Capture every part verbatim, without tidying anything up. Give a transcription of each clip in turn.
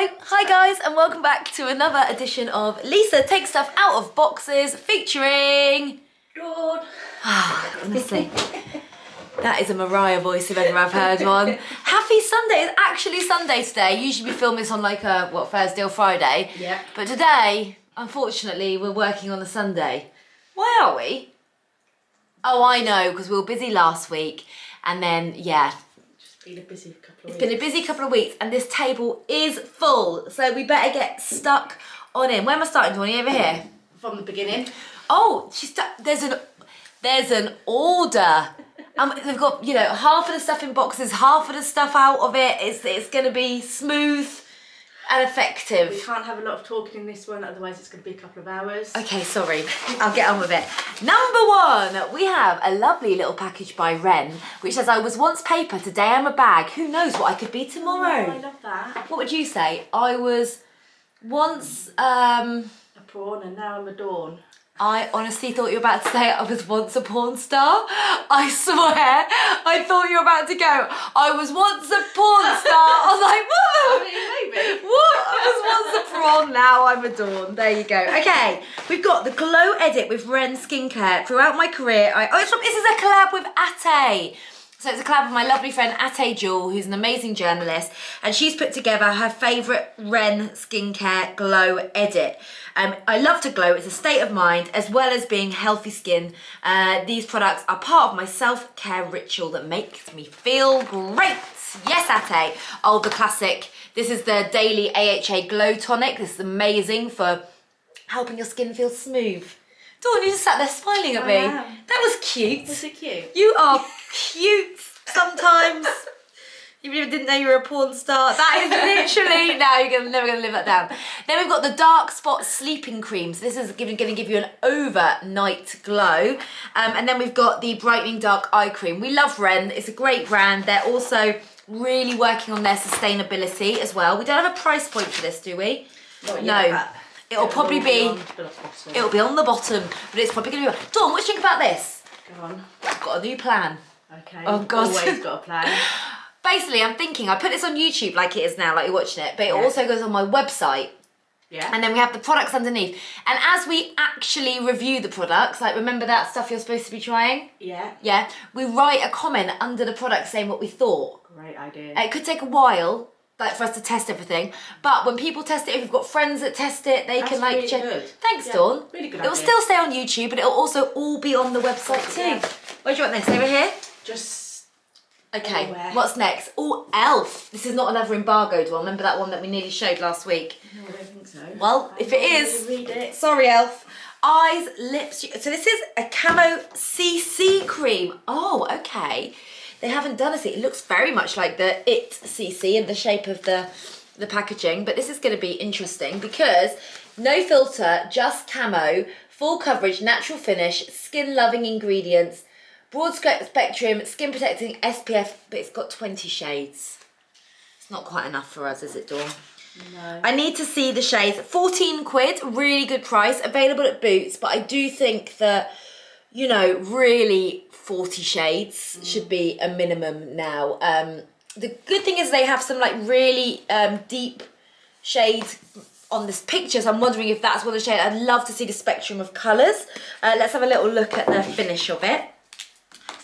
Hello, hi guys, and welcome back to another edition of Lisa Takes Stuff Out of Boxes featuring Dawn. Oh, honestly, that is a Mariah voice if ever I've heard one. Happy Sunday! It's actually Sunday today. Usually we film this on like a what Thursday or Friday. Yeah. But today, unfortunately, we're working on a Sunday. Why are we? Oh, I know, because we were busy last week, and then yeah. Been a busy couple of it's weeks. been a busy couple of weeks and this table is full, so we better get stuck on in. Where am I starting, Dawny? Over here? From the beginning. Oh, she's there's an there's an order. Um, they've got, you know, half of the stuff in boxes, half of the stuff out of it. It's, it's going to be smooth and effective. We can't have a lot of talking in this one, otherwise it's going to be a couple of hours. Okay, sorry. I'll get on with it. Number one, we have a lovely little package by Ren, which says, I was once paper, today I'm a bag. Who knows what I could be tomorrow? Oh, I love that. What would you say? I was once... Um, a prawn and now I'm a dawn. I honestly thought you were about to say I was once a porn star. I swear, I thought you were about to go, I was once a porn star. I was like, whoa! I mean, maybe. What? I was once a prawn, now I'm a dawn. There you go. Okay, we've got the Glow Edit with Ren Skincare. Throughout my career, I... Oh, it's from, this is a collab with Ateh. So it's a collab with my lovely friend Ateh Jewel, who's an amazing journalist, and she's put together her favourite Ren Skincare Glow Edit. Um, I love to glow, it's a state of mind, as well as being healthy skin. Uh, these products are part of my self-care ritual that makes me feel great. Yes, Ateh. Oh, the classic. This is the Daily A H A Glow Tonic. This is amazing for helping your skin feel smooth. Dawn, you just sat there smiling at me. I am. That was cute. Was it cute? You are cute sometimes. You didn't know you were a porn star. That is literally, now you're gonna, never going to live that down. Then we've got the Dark Spot Sleeping Cream. So this is going to give you an overnight glow. Um, and then we've got the Brightening Dark Eye Cream. We love Ren. It's a great brand. They're also really working on their sustainability as well. We don't have a price point for this, do we? Not yet. No. It'll, it'll probably be, be it'll be on the bottom, but it's probably going to be... Dawn, what do you think about this? Go on. I've got a new plan. Okay. Oh, God. Always got a plan. Basically, I'm thinking, I put this on YouTube like it is now, like you're watching it, but it yeah. also goes on my website. Yeah. And then we have the products underneath. And as we actually review the products, like remember that stuff you're supposed to be trying? Yeah. Yeah. We write a comment under the product saying what we thought. Great idea. It could take a while. Like for us to test everything, but when people test it, if you've got friends that test it, they That's can like really check. Good. Thanks, yeah, Dawn. Really good. It'll idea. still stay on YouTube, but it'll also all be on the website too. Yeah. Where do you want this? Over here? Just okay. Anywhere. What's next? Oh, Elf. This is not another embargoed one. Remember that one that we nearly showed last week? No, I don't think so. Well, I if it is, read it. Sorry, Elf. Eyes, lips. So this is a camo C C cream. Oh, okay. They haven't done a C. It looks very much like the It C C in the shape of the, the packaging, but this is going to be interesting because no filter, just camo, full coverage, natural finish, skin-loving ingredients, broad spectrum, skin-protecting S P F, but it's got twenty shades. It's not quite enough for us, is it, Dawn? No. I need to see the shades. fourteen quid, really good price, available at Boots, but I do think that, you know, really... forty shades mm. should be a minimum now. Um, the good thing is they have some like really um, deep shades on this picture, so I'm wondering if that's one of the shades. I'd love to see the spectrum of colours. Uh, let's have a little look at the finish of it.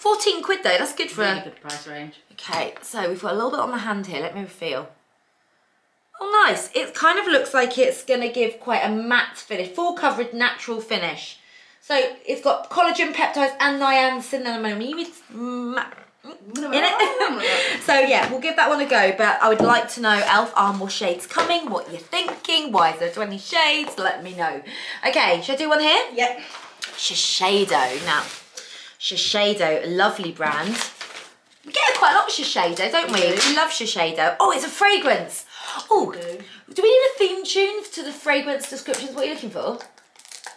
fourteen quid though, that's good for really a... good price range. Okay, so we've got a little bit on the hand here, let me feel. Oh nice, it kind of looks like it's going to give quite a matte finish, full coverage natural finish. So it's got collagen, peptides, and niacinamide in it. So yeah, we'll give that one a go, but I would like to know, Elf, are more shades coming? What you're thinking? Why is there twenty shades? Let me know. Okay, should I do one here? Yep. Shiseido. Now, Shiseido, a lovely brand. We get quite a lot of Shiseido, don't we? Mm-hmm. We love Shiseido. Oh, it's a fragrance. Oh, mm-hmm. Do we need a theme tune to the fragrance descriptions? What are you looking for?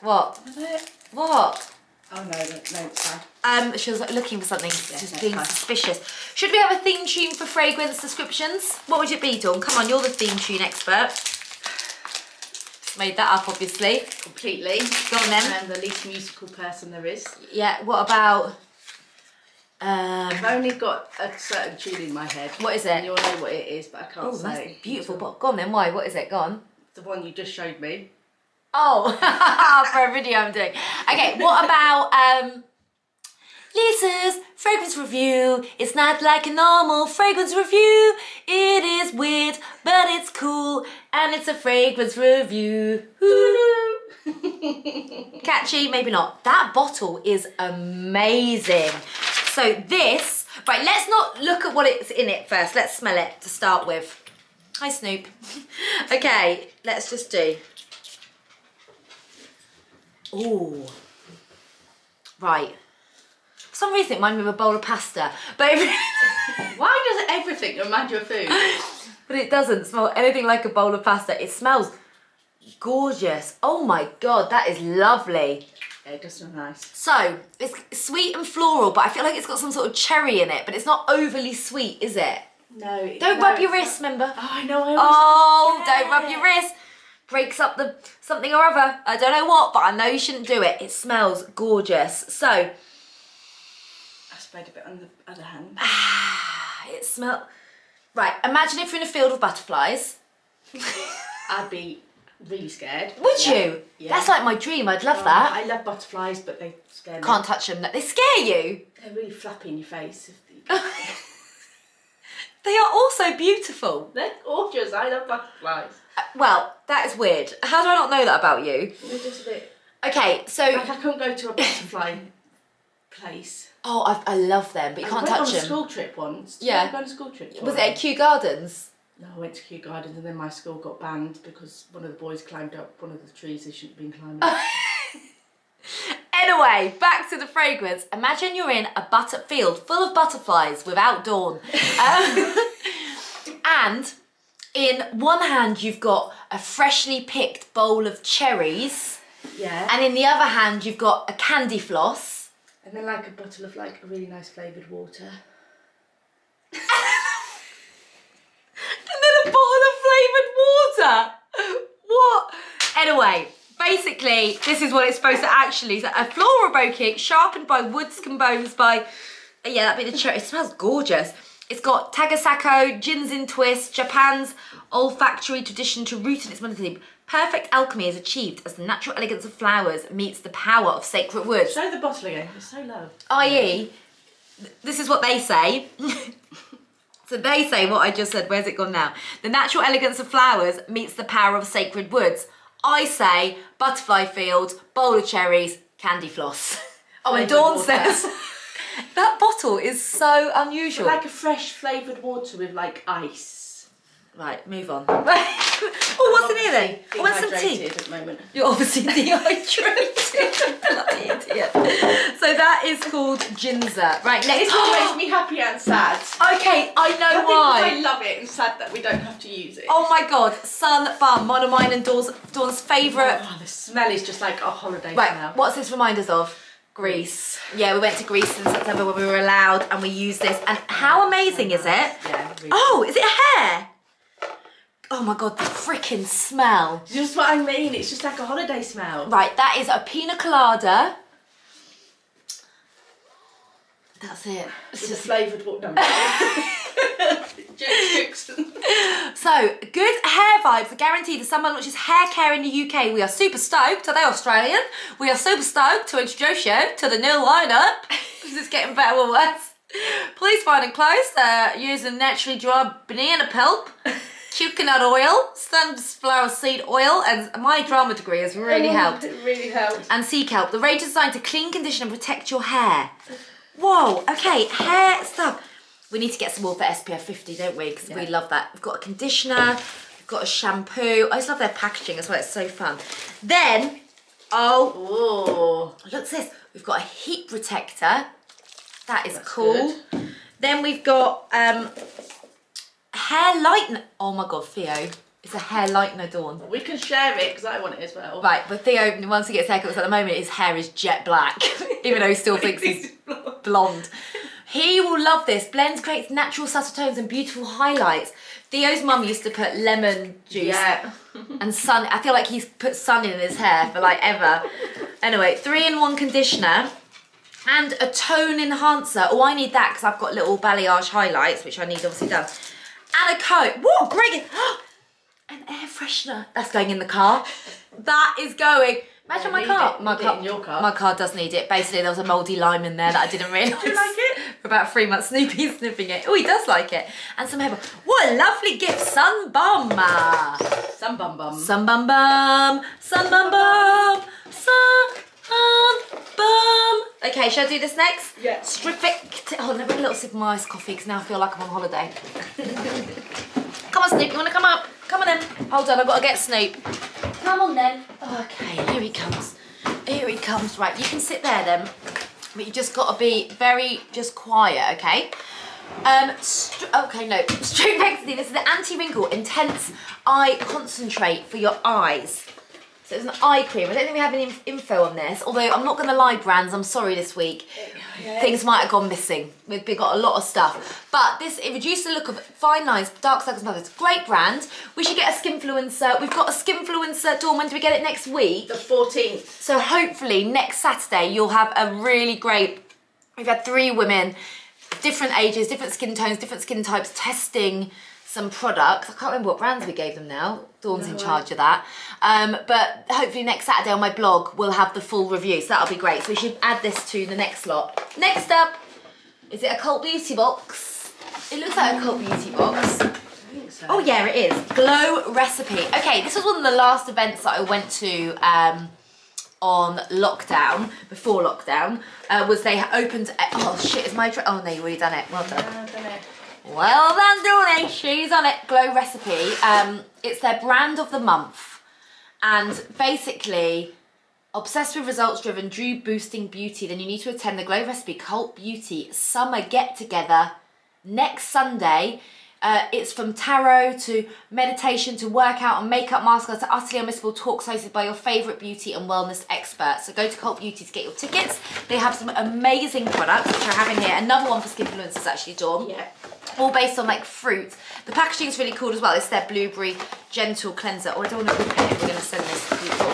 What? Is it? What? Oh no, no, it's fine. Um, she was like, looking for something, yeah, just being fine. suspicious. Should we have a theme tune for fragrance descriptions? What would it be, Dawn? Come on, you're the theme tune expert. Just made that up, obviously. Completely. Go on then. I'm the least musical person there is. Yeah, what about... Um, I've only got a certain tune in my head. What is it? You'll know what it is, but I can't oh, say. Oh, that's a beautiful bottle. Go on then, why? What is it? Go on. The one you just showed me. Oh, for a video I'm doing. Okay, what about um, Lisa's fragrance review? It's not like a normal fragrance review. It is weird, but it's cool, and it's a fragrance review. Catchy, maybe not. That bottle is amazing. So this, right, let's not look at what it's in it first. Let's smell it to start with. Hi, Snoop. Okay, let's just do. Ooh. Right. For some reason it reminded me of a bowl of pasta. But if why does everything remind you of food? But it doesn't smell anything like a bowl of pasta. It smells gorgeous. Oh my God, that is lovely. Yeah, it does smell nice. So, it's sweet and floral, but I feel like it's got some sort of cherry in it, but it's not overly sweet, is it? No. It don't rub your wrist, not... remember? Oh, I know. I oh, yeah. Don't rub your wrist. Breaks up the something or other. I don't know what, but I know you shouldn't do it. It smells gorgeous. So. I sprayed a bit on the other hand. Ah, it smells. Right, imagine if you're in a field of butterflies. I'd be really scared. Would yeah. you? Yeah. That's like my dream. I'd love oh, that. I love butterflies, but they scare me. Can't touch them. They scare you. They're really flappy in your face. They are also beautiful. They're gorgeous. I love butterflies. Uh, well, that is weird. How do I not know that about you? They're just a bit... Okay, so... Like, I couldn't go to a butterfly place. Oh, I, I love them, but you I can't touch them. I went on a school trip once. Did yeah. You go on a school trip? Was it at Kew Gardens? No, I went to Kew Gardens and then my school got banned because one of the boys climbed up one of the trees they shouldn't have been climbing up. Anyway, back to the fragrance. Imagine you're in a butter field full of butterflies without Dawn. Um, and in one hand, you've got a freshly picked bowl of cherries. Yeah. And in the other hand, you've got a candy floss. And then like a bottle of like a really nice flavoured water. And then a bottle of flavoured water. What? Anyway. Basically, this is what it's supposed to actually. So a floral bouquet sharpened by woods combined by, yeah, that'd be the cherry. It smells gorgeous. It's got Tagasako, Jinzin twist, Japan's olfactory tradition to root in its modernity. Perfect alchemy is achieved as the natural elegance of flowers meets the power of sacred woods. Show the bottle again. It's so low. that is, this is what they say. So they say what I just said. Where's it gone now? The natural elegance of flowers meets the power of sacred woods. I say butterfly field, bowl of cherries, candy floss. Oh, and Dawn says that bottle is so unusual. But like a fresh flavoured water with like ice. Right, move on. Oh, what's in here then? I want some tea. At the moment. You're obviously dehydrated. Bloody idiot. So that is called Ginza. Right, next. This makes me happy and sad. Okay, I know why. I love it and sad that we don't have to use it. Oh my God, Sun Bum, one of mine and Dawn's, Dawn's favourite. Oh, the smell is just like a holiday right, smell. What's this remind us of? Greece. Yeah, we went to Greece in September when we were allowed and we used this. And how amazing is it? Yeah, really. Oh, is it hair? Oh my God, the frickin' smell. Just what I mean, it's just like a holiday smell. Right, that is a pina colada. That's it. It's, it's just flavoured water. So, good hair vibes are guaranteed. The summer launches hair care in the U K. We are super stoked. Are they Australian? We are super stoked to introduce you to the new lineup. Because it's getting better or worse. Please find and close uh, using naturally dry banana pulp. Coconut oil, sunflower seed oil, and my drama degree has really oh, helped. It really helped. And sea kelp. The range is designed to clean, condition, and protect your hair. Whoa, okay, hair stuff. We need to get some more for S P F fifty, don't we? Because yeah. we love that. We've got a conditioner, we've got a shampoo. I just love their packaging as well, it's so fun. Then, oh, ooh, look at this. We've got a heat protector. That is That's cool. Good. Then we've got, um, hair lightener. Oh my God, Theo. It's a hair lightener, Dawn. We can share it because I want it as well. Right, but Theo, once he gets haircuts at the moment, his hair is jet black, even though he still thinks he's blonde. He will love this. Blends creates natural subtle tones and beautiful highlights. Theo's mum used to put lemon juice yeah. and sun. I feel like he's put sun in his hair for like ever. Anyway, three in one conditioner. and a tone enhancer. Oh, I need that because I've got little balayage highlights, which I need obviously done. And a coat. What great. An air freshener. That's going in the car. That is going. Imagine my car. My car, your car. My car does need it. Basically, there was a mouldy lime in there that I didn't realise. Do you like it? For about three months, Snoopy's sniffing it. Oh, he does like it. And some hairball. What a lovely gift. Sun Bum. Sun Bum Bum. Sun Bum Bum. Sun Bum Bum. Sun Bum Bum. Okay, shall I do this next? Yeah. Stripped. Oh, let me have a little sip of my iced coffee because now I feel like I'm on holiday. Come on, Snoop. You want to come up? Come on then. Hold on, I've got to get Snoop. Come on then. Oh, okay, here he comes. Here he comes. Right, you can sit there then, but you just got to be very just quiet, okay? Um, okay, no. Straight back to the, this is the anti-wrinkle intense eye concentrate for your eyes. So it's an eye cream. I don't think we have any info on this, although I'm not going to lie, brands. I'm sorry this week. Okay. Things might have gone missing. We've got a lot of stuff. But this, it reduced the look of fine lines, dark circles, and others. Great brand. We should get a skinfluencer. We've got a skinfluencer, Dawn. When do we get it? Next week? The fourteenth. So hopefully next Saturday you'll have a really great... We've had three women, different ages, different skin tones, different skin types, testing... some products. I can't remember what brands we gave them now. Dawn's no in charge way. of that. Um, but hopefully next Saturday on my blog we'll have the full review, so that'll be great. So we should add this to the next lot. Next up, is it a Cult Beauty box? It looks like a Cult Beauty box. I think so. Oh yeah, it is. Glow Recipe. Okay, this was one of the last events that I went to um, on lockdown, before lockdown, uh, was they opened, oh shit, is my, oh no, you've already done it. Well done. Yeah, I've done it. Well done, Dawnie. She's on it. Glow Recipe. Um, it's their brand of the month. And basically, obsessed with results-driven, dream-boosting beauty, then you need to attend the Glow Recipe Cult Beauty Summer Get-Together next Sunday. Uh, it's from tarot to meditation to workout and makeup mascara to utterly unmissable talks hosted by your favourite beauty and wellness experts. So go to Cult Beauty to get your tickets. They have some amazing products, which I have in here. Another one for skinfluencers actually, Dawn. Yeah. All based on like fruit. The packaging is really cool as well. It's their blueberry gentle cleanser. Oh, I don't want to rip it. We're going to send this to people.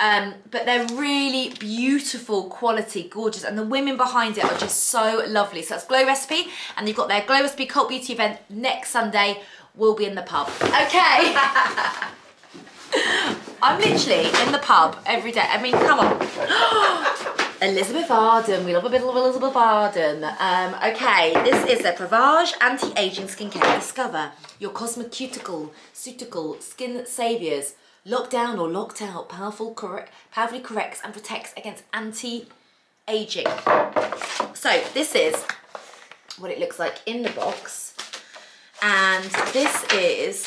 Um, but they're really beautiful quality, gorgeous, and the women behind it are just so lovely. So that's Glow Recipe, and you've got their Glow Recipe Cult Beauty event next Sunday. We'll be in the pub. Okay. I'm literally in the pub every day. I mean, come on. Elizabeth Arden, we love a bit of Elizabeth Arden. Um, okay, this is their Prevage Anti-Aging Skincare. Discover your cosmeceutical, cuticle, skin saviours. Locked down or locked out, powerful correct, powerfully corrects and protects against anti-aging. So this is what it looks like in the box. And this is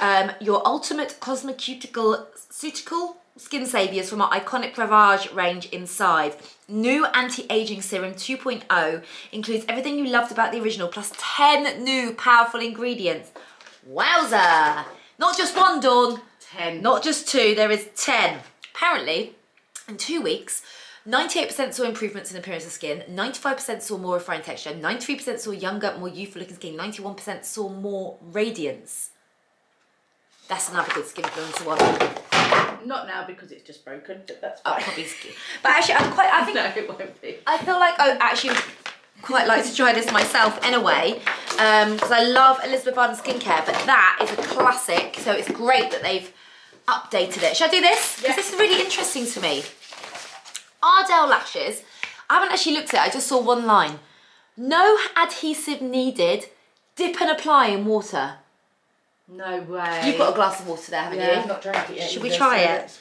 um, your ultimate cosmeceutical, cuticle, skin saviours from our iconic Prevage range inside. New anti-aging serum two point oh includes everything you loved about the original plus ten new powerful ingredients. Wowza! Not just one, Dawn. ten. Not just two, there is ten. Apparently, in two weeks, ninety-eight percent saw improvements in appearance of skin, ninety-five percent saw more refined texture, ninety-three percent saw younger, more youthful looking skin, ninety-one percent saw more radiance. That's another good skinfluencer one. Not now because it's just broken, but that's fine. Oh, probably skin. But actually, I'm quite, I think... No, it won't be. I feel like I actually quite like to try this myself anyway, because um, I love Elizabeth Arden skincare, but that is a classic, so it's great that they've updated it. Should I do this? Because yeah. This is really interesting to me. Ardell lashes. I haven't actually looked at it, I just saw one line. No adhesive needed, dip and apply in water. No way. You've got a glass of water there, haven't yeah, you? I've not drank it yet. Should we try it? This.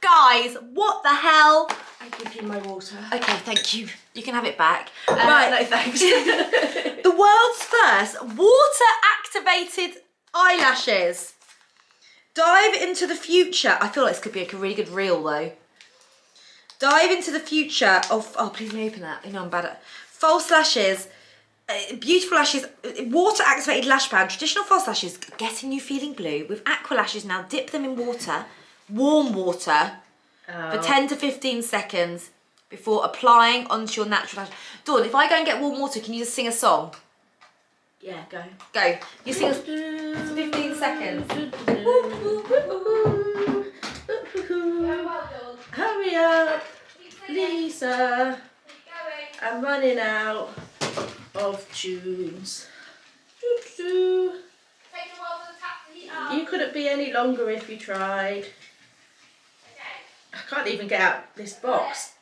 Guys, what the hell? I give you my water. Okay, thank you. You can have it back. Um, right, no thanks. The world's first water-activated eyelashes. Dive into the future. I feel like this could be a really good reel, though. Dive into the future of... Oh, please let me open that. You know I'm bad at... False lashes. Uh, beautiful lashes, water activated lash pad, traditional false lashes, getting you feeling blue with aqua lashes. Now dip them in water, warm water, oh. for ten to fifteen seconds before applying onto your natural lashes. Dawn, if I go and get warm water, can you just sing a song? Yeah, go. Go. You sing a fifteen seconds. Hurry up, Lisa. I'm running out of tunes. Doo-doo. Take a while for the tap to heat up. You couldn't be any longer if you tried. Okay. I can't even get out this box,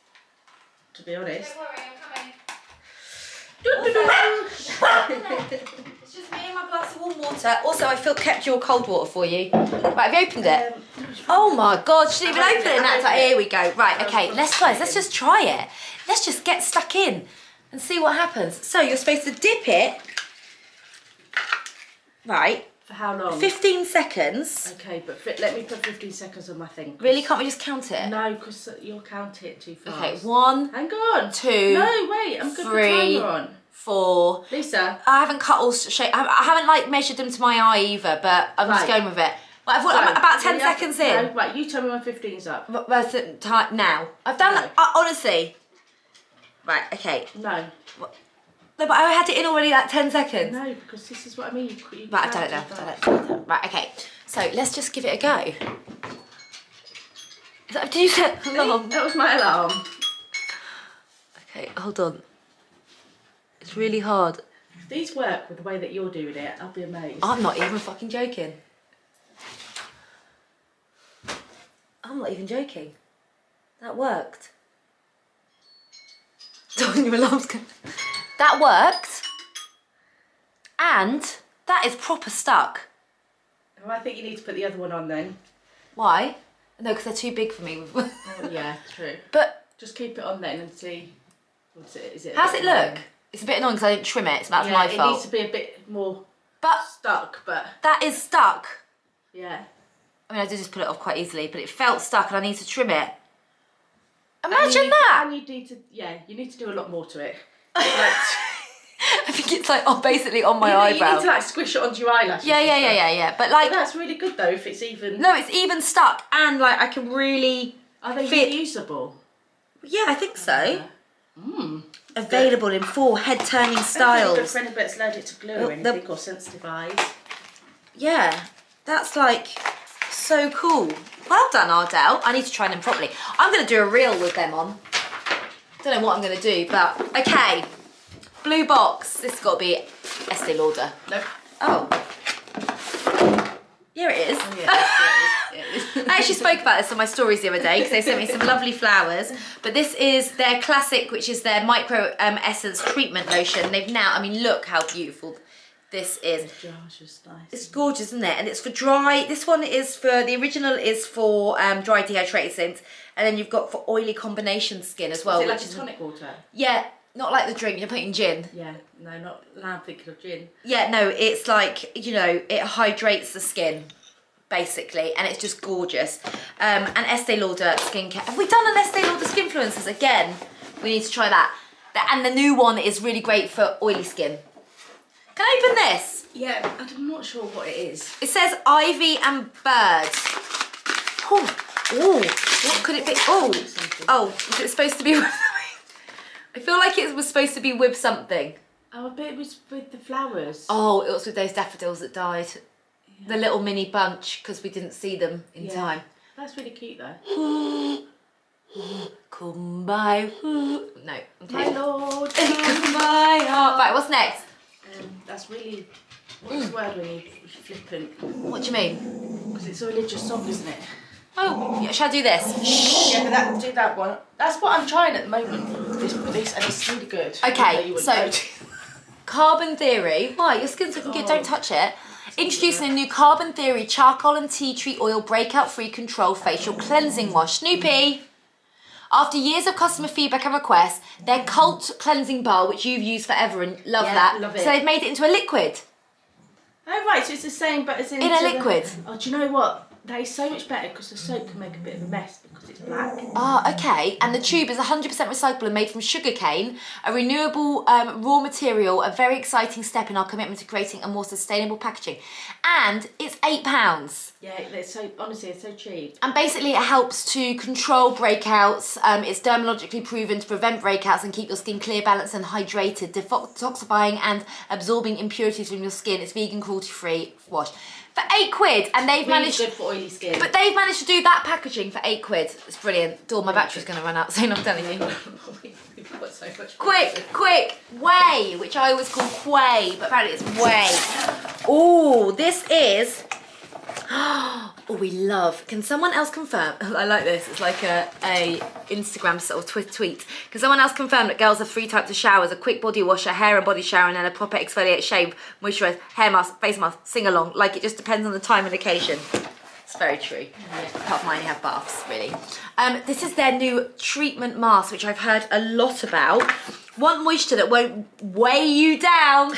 to be honest. Don't worry, I'm coming. Doo-doo-doo. It's just me and my glass of warm water. Also, I feel kept your cold water for you. Right, have you opened it? Um, oh my god, she didn't even open it. And that's like, here we go. Right, okay, let's guys, let's just try it. Let's just get stuck in and see what happens. So you're supposed to dip it. Right. For how long? fifteen seconds. Okay, but let me put fifteen seconds on my thing. Really? Can't we just count it? No, because you'll count it too fast. Okay, one. Hang on. Two. No, wait, I'm good three, with timer on. Four. Lisa. I haven't cut all shape. I haven't like measured them to my eye either, but I'm right. just going with it. Well, I've, so, I'm about ten seconds to, in. No, right, you tell me when fifteen's up. Where's the time now? I've done no. that, uh, honestly. Right, okay. No. What? No, but I had it in already like ten seconds. No, because this is what I mean. You, you right, I've done it now. I've done it. Right, okay. So let's just give it a go. Is that, did you set the alarm? That was my alarm. Okay, hold on. It's really hard. If these work with the way that you're doing it, I'll be amazed. I'm not even fucking joking. I'm not even joking. That worked. Your alarm's going. That worked, and that is proper stuck. Well, I think you need to put the other one on then. Why? No, because they're too big for me. Oh, yeah, true. But just keep it on then and see. What's it? Is it? How's it look? It's a bit annoying because I didn't trim it. So that's yeah, my fault. It needs to be a bit more. But stuck. But that is stuck. Yeah. I mean, I did just put it off quite easily, but it felt stuck, and I need to trim it. Imagine and you, that. And you need to, yeah, you need to do a lot more to it. Like, I think it's like oh, basically on my you know, eyebrow. You need to like squish it onto your eyelashes. Yeah, yeah, yeah, yeah, yeah. But like but that's really good though. If it's even no, it's even stuck, and like I can really are they fit... reusable? Yeah, I think so. Mm. Available good. In four head-turning styles. Good friend of it's allergic to glue well, or anything the... or sensitive eyes. Yeah, that's like so cool. Well done, Ardell. I need to try them properly. I'm gonna do a reel with them on. Don't know what I'm going to do, but okay. Blue box. This has got to be Estee Lauder. Nope. Oh. Here it is. Oh, yeah, it is. It is. I actually spoke about this on my stories the other day because they sent me some lovely flowers. But this is their classic, which is their micro um, essence treatment lotion. They've now, I mean, look how beautiful this is. It's gorgeous, nice. It's gorgeous, isn't it? And it's for dry. This one is for, the original is for um, dry dehydrated skin. And then you've got for oily combination skin as well. Is it like a tonic water? Yeah, not like the drink, you're putting gin. Yeah, no, not now I'm thinking of gin. Yeah, no, it's like, you know, it hydrates the skin, basically, and it's just gorgeous. Um, and Estee Lauder skincare. Have we done an Estee Lauder Skinfluencers again? We need to try that. And the new one is really great for oily skin. Can I open this? Yeah, I'm not sure what it is. It says Ivy and Bird. Oh. Oh, what could it be? Oh, oh, is it supposed to be with I feel like it was supposed to be with something. Oh, I bet it was with the flowers. Oh, it was with those daffodils that died. Yeah. The little mini bunch, because we didn't see them in yeah. time. That's really cute, though. Come by. No. Okay. My lord, come by. Heart. Right, what's next? Um, that's really... What's the word when you're flippant? What do you mean? Because it's a religious song, isn't it? Oh, yeah, shall I do this? Shh. Yeah, but that, do that one. That's what I'm trying at the moment. This, this and it's really good. Okay, so Carbon Theory. Why? Your skin's looking oh. good. Don't touch it. Introducing a new Carbon Theory charcoal and tea tree oil breakout-free control facial cleansing wash. Snoopy. After years of customer feedback and requests, their Cult cleansing bar, which you've used forever and love yeah, that. Love it. So they've made it into a liquid. Oh right, so it's the same, but it's in a liquid. The, oh, do you know what? That is so much better because the soap can make a bit of a mess because it's black. Ah, oh, okay. And the tube is one hundred percent recyclable and made from sugarcane, a renewable um, raw material, a very exciting step in our commitment to creating a more sustainable packaging. And it's eight pounds. Yeah, it's so, honestly, it's so cheap. And basically it helps to control breakouts. Um, it's dermatologically proven to prevent breakouts and keep your skin clear, balanced and hydrated, detoxifying and absorbing impurities from your skin. It's vegan, cruelty-free wash. for eight quid, and they've really managed. Good for oily skin. But they've managed to do that packaging for eight quid. It's brilliant. Dawn, my really battery's going to run out soon. I'm telling you. We've got so much. Quick, quick, way, which I always call Quay, but apparently it's way. Oh, this is. Oh, we love. Can someone else confirm? I like this. It's like a, a Instagram or twi tweet. Can someone else confirm that girls have three types of showers: a quick body wash, a hair and body shower, and then a proper exfoliate, shave, moisturize, hair mask, face mask, sing along. Like, it just depends on the time and occasion. It's very true. Yeah. Apart from I only have baths, really. Um, this is their new treatment mask, which I've heard a lot about. Want moisture that won't weigh you down.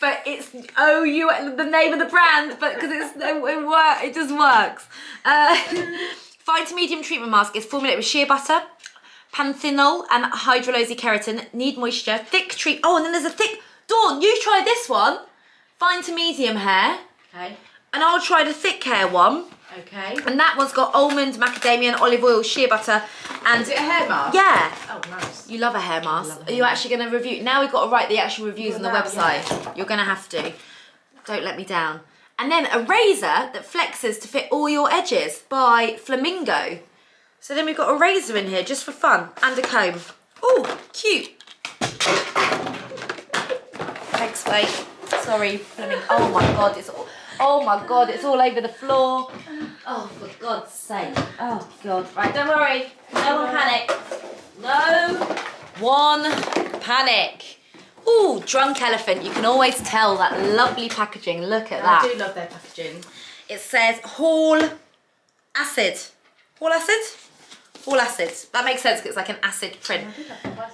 But it's O U A I, the name of the brand, but because it's it work, it just works. Uh, fine to medium treatment mask is formulated with shea butter, panthenol, and hydrolysate keratin. Need moisture, thick treat. Oh, and then there's a thick. Dawn, you try this one. Fine to medium hair. Okay. And I'll try the thick hair one. Okay. And that one's got almond, macadamia, and olive oil, shea butter, and is it a hair mask? Yeah. Oh, nice. You love a hair mask. Love Are you actually going to review? Now we've got to write the actual reviews on the that, website. Yeah. You're going to have to. Don't let me down. And then a razor that flexes to fit all your edges by Flamingo. So then we've got a razor in here just for fun and a comb. Oh, cute. Thanks, mate. Sorry, Flamingo. Oh my God, it's all. Oh my God, it's all over the floor. Oh, for God's sake. Oh God. Right, don't worry. No one panic. No one panic. Ooh, Drunk Elephant. You can always tell that lovely packaging. Look at that. I do love their packaging. It says Hall Acid. Hall Acid? All acids. That makes sense because it's like an acid print.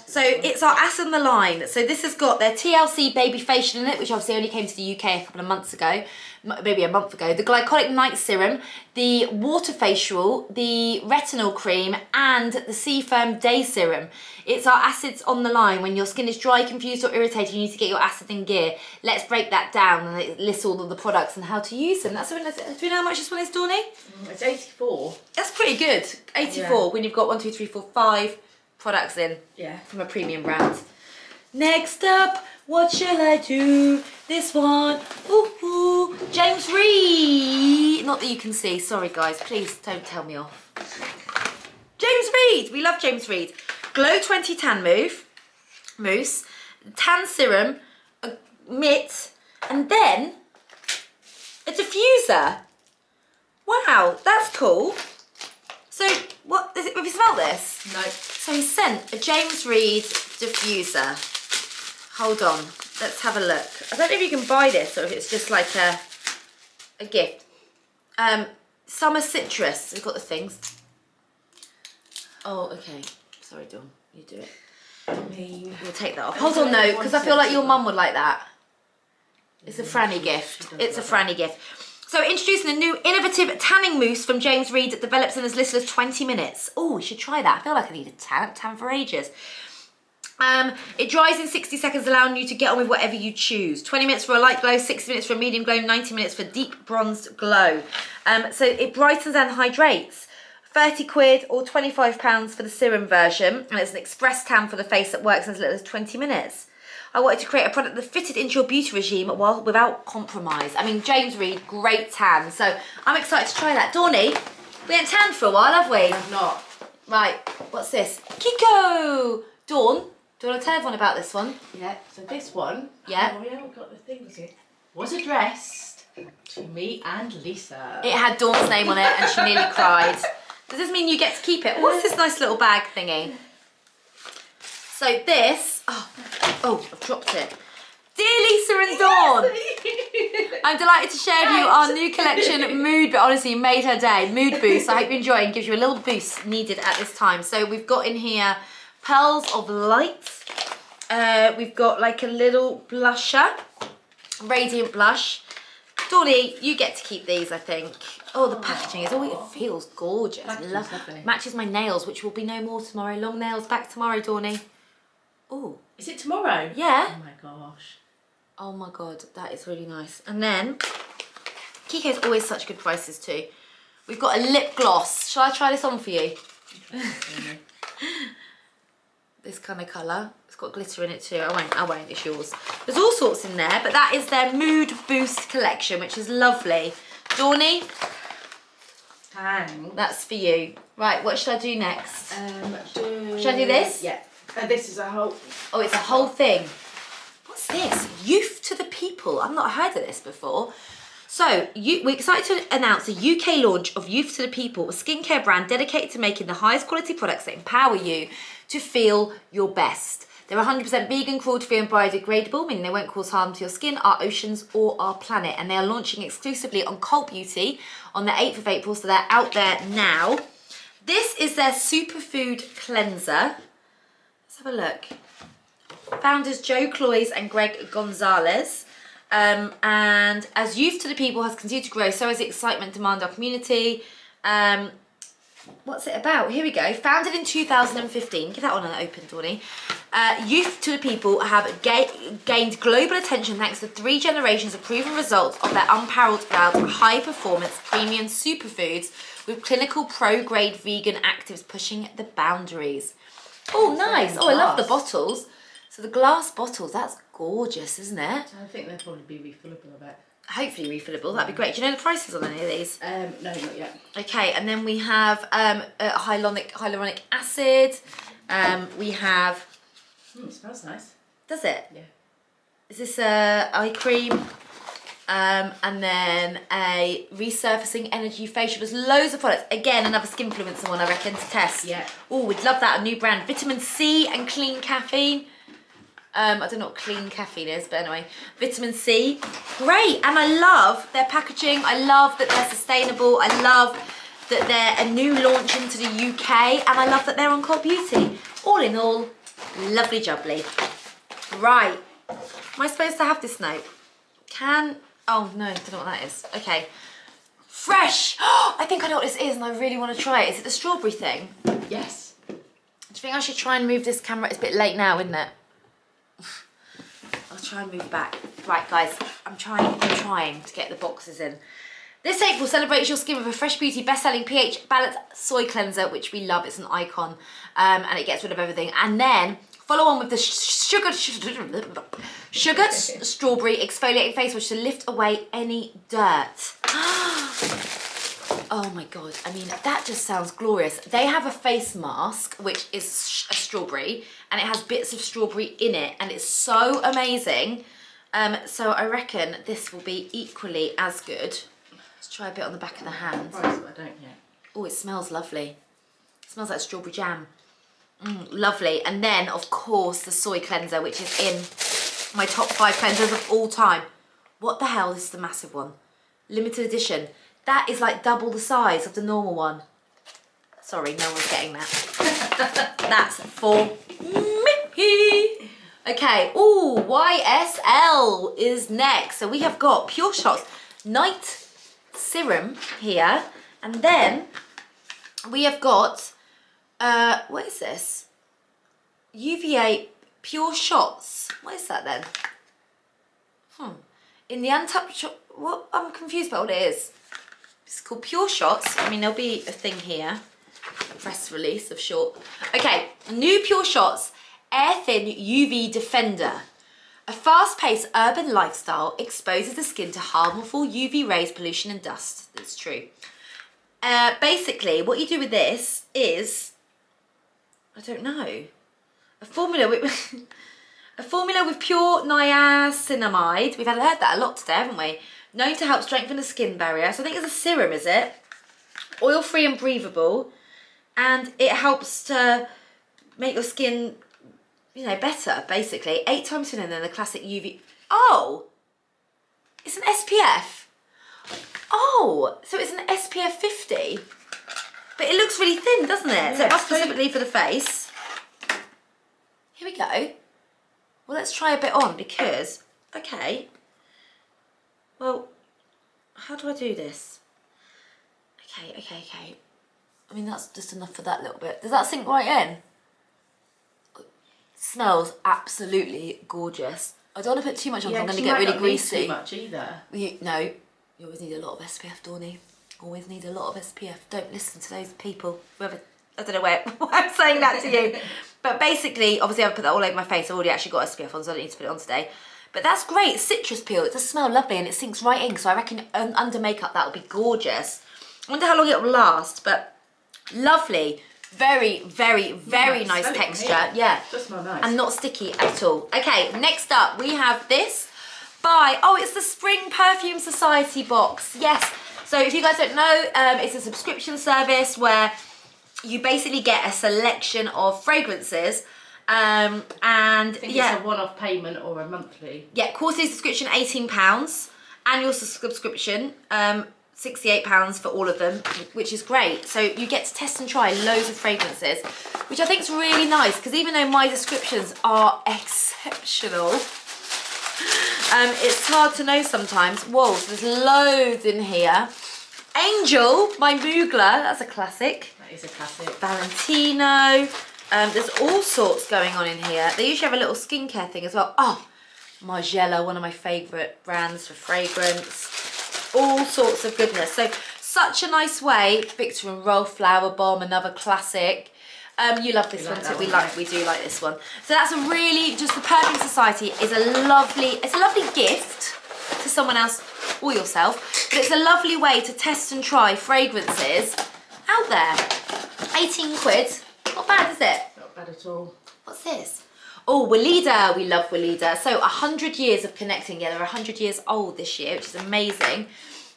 So it's our Acid in the Line. So this has got their T L C Baby Facial in it, which obviously only came to the U K a couple of months ago, maybe a month ago. The Glycolic Night Serum, the Water Facial, the Retinol Cream, and the Sea Firm Day Serum. It's our Acids on the Line. When your skin is dry, confused, or irritated, you need to get your acid in gear. Let's break that down, and it lists all of the products and how to use them. That's, do we know how much this one is, Dawny? It's eighty-four. That's pretty good. eighty-four. Yeah. When you've got one, two, three, four, five products in, yeah, from a premium brand. Next up, what shall I do? This one, ooh, ooh, James Read. Not that you can see, sorry guys. Please don't tell me off. James Read, we love James Read. Glow twenty Tan Move, Mousse, Tan Serum, a mitt, and then a diffuser. Wow, that's cool. So, what is it? Have you smelled this? No. So he sent a James Read diffuser. Hold on, let's have a look. I don't know if you can buy this or if it's just like a a gift. Um, summer citrus. We've got the things. Oh, okay. Sorry, Dawn. You do it. I mean, we'll take that off. Hold on, though, because I feel like your mum would like that. It's a franny gift. It's a franny gift. So introducing a new innovative tanning mousse from James Read that develops in as little as twenty minutes. Oh, we should try that. I feel like I need a tan, tan for ages. Um, it dries in sixty seconds, allowing you to get on with whatever you choose. twenty minutes for a light glow, sixty minutes for a medium glow, ninety minutes for deep bronzed glow. Um, so it brightens and hydrates. thirty quid or twenty-five pounds for the serum version. And it's an express tan for the face that works in as little as twenty minutes. I wanted to create a product that fitted into your beauty regime while without compromise. I mean, James Read, great tan. So I'm excited to try that. Dawny, we haven't tanned for a while, have we? I've not. Right, what's this? Kiko! Dawn, do you want to tell everyone about this one? Yeah, so this one, yeah. Oh, we haven't got the things yet. Was addressed to me and Lisa. It had Dawn's name on it and she nearly cried. Does this mean you get to keep it? What's this nice little bag thingy? So this, oh, oh, I've dropped it. Dear Lisa and Dawn, yes. I'm delighted to share with you our new collection, Mood, but honestly made her day. Mood Boost, I hope you enjoy it and gives you a little boost needed at this time. So we've got in here Pearls of Light. Uh, we've got like a little blusher, radiant blush. Dawny, you get to keep these, I think. Oh, the packaging is, oh, it feels gorgeous. I love it. Matches my nails, which will be no more tomorrow. Long nails back tomorrow, Dawny. Oh, is it tomorrow? Yeah. Oh my gosh. Oh my God, that is really nice. And then, Kiko's always such good prices too. We've got a lip gloss. Shall I try this on for you? This kind of colour. It's got glitter in it too. I won't, I won't, it's yours. There's all sorts in there, but that is their Mood Boost collection, which is lovely. Dawny, Thanks. That's for you. Right, what should I do next? Um, do... Should I do this? Yeah. Uh, this is a whole... Oh, it's a whole thing. What's this? Youth to the People. I've not heard of this before. So, you, we're excited to announce the U K launch of Youth to the People, a skincare brand dedicated to making the highest quality products that empower you to feel your best. They're one hundred percent vegan, cruelty-free and biodegradable, meaning they won't cause harm to your skin, our oceans or our planet. And they are launching exclusively on Cult Beauty on the eighth of April, so they're out there now. This is their superfood cleanser. Let's have a look. Founders Joe Cloyes and Greg Gonzalez. Um, and as Youth to the People has continued to grow, so has the excitement demand our community. Um, what's it about? Here we go. Founded in two thousand fifteen. Give that one an open, Dawny. Uh, Youth to the People have ga gained global attention thanks to three generations of proven results of their unparalleled high-performance premium superfoods with clinical pro-grade vegan actives pushing the boundaries. Oh, nice. Oh, I love the bottles. So the glass bottles, that's gorgeous, isn't it? I think they'll probably be refillable, I bet. Hopefully refillable, that'd be great. Do you know the prices on any of these? Um, no, not yet. Okay, and then we have um, uh, hyaluronic, hyaluronic acid. Um, we have... Mm, it smells nice. Does it? Yeah. Is this a eye cream? Um, and then a resurfacing energy facial. There's loads of products. Again, another skinfluencer one I reckon to test. Yeah. Oh, we'd love that, a new brand. Vitamin C and clean caffeine. Um, I don't know what clean caffeine is, but anyway, vitamin C, great. And I love their packaging. I love that they're sustainable. I love that they're a new launch into the U K, and I love that they're on Cult Beauty. All in all, lovely jubbly. Right, am I supposed to have this note? Can, oh no, I don't know what that is. Okay, Fresh. Oh, I think I know what this is, and I really want to try it. Is it the strawberry thing? Yes. Do you think I should try and move this camera? It's a bit late now, isn't it? I'll try and move back. Right guys, I'm trying, I'm trying to get the boxes in. This April celebrates your skin with a Fresh Beauty best-selling pH Balance Soy Cleanser, which we love, it's an icon, um, and it gets rid of everything. And then, follow on with the Sugar, sugar Strawberry Exfoliating Face Wash to lift away any dirt. Oh my God, I mean, that just sounds glorious. They have a face mask, which is a strawberry, and it has bits of strawberry in it, and it's so amazing. Um, so I reckon this will be equally as good. Let's try a bit on the back of the hand. Oh, it smells lovely. It smells like strawberry jam. Mm, lovely. And then, of course, the soy cleanser, which is in my top five cleansers of all time. What the hell, this is the massive one. Limited edition. That is like double the size of the normal one. Sorry, no one's getting that. That's for me. Okay, ooh, Y S L is next. So we have got Pure Shots Night Serum here. And then we have got, uh, what is this? U V A Pure Shots. What is that then? Hmm. In the untapped, what? I'm confused about what it is. It's called Pure Shots. I mean, there'll be a thing here, a press release of short. Okay, new Pure Shots Air Thin U V Defender. A fast-paced urban lifestyle exposes the skin to harmful U V rays, pollution and dust. That's true. Uh, basically, what you do with this is, I don't know, a formula with, a formula with pure niacinamide. We've had heard that a lot today, haven't we? Known to help strengthen the skin barrier. So I think it's a serum, is it? Oil-free and breathable. And it helps to make your skin, you know, better, basically. Eight times thinner than the classic U V. Oh! It's an S P F. Oh! So it's an S P F fifty. But it looks really thin, doesn't it? Yeah, so it's specifically for the face. Here we go. Well, let's try a bit on because, okay. Well, how do I do this? Okay, okay, okay. I mean, that's just enough for that little bit. Does that sink right in? It smells absolutely gorgeous. I don't want to put too much on, yeah, I'm going to get really greasy. You might not need too much either. You, no, you always need a lot of S P F, Dawny. Always need a lot of S P F. Don't listen to those people. Whoever, I don't know where, why I'm saying that to you. But basically, obviously I've put that all over my face. I've already actually got S P F on, so I don't need to put it on today. But that's great, it's citrus peel, it does smell lovely and it sinks right in, so I reckon um, under makeup that'll be gorgeous. I wonder how long it'll last, but lovely. Very, very, very nice, nice texture. Yeah, just smell nice. And not sticky at all. Okay, next up we have this by, oh, it's the Spring Perfume Society box. Yes, so if you guys don't know, um, it's a subscription service where you basically get a selection of fragrances. Um, and I think yeah. it's a one-off payment or a monthly. Yeah, quarterly subscription, eighteen pounds. Annual subscription, um, sixty-eight pounds for all of them, which is great. So you get to test and try loads of fragrances, which I think is really nice, because even though my descriptions are exceptional, um, it's hard to know sometimes. Whoa, so there's loads in here. Angel by Mugler, that's a classic. That is a classic. Valentino. Um, there's all sorts going on in here. They usually have a little skincare thing as well. Oh, Margiela, one of my favourite brands for fragrance. All sorts of goodness. So such a nice way. Victor and Rolf Flower Bomb, another classic. Um, you love this we one like too. We one, like, yeah. we do like this one. So that's a really, just the Perfume Society is a lovely, it's a lovely gift to someone else or yourself. But it's a lovely way to test and try fragrances out there. eighteen quid. Not bad, is it? Not bad at all. What's this? Oh, Weleda, we love Weleda. So one hundred years of connecting. Yeah, they're one hundred years old this year, which is amazing.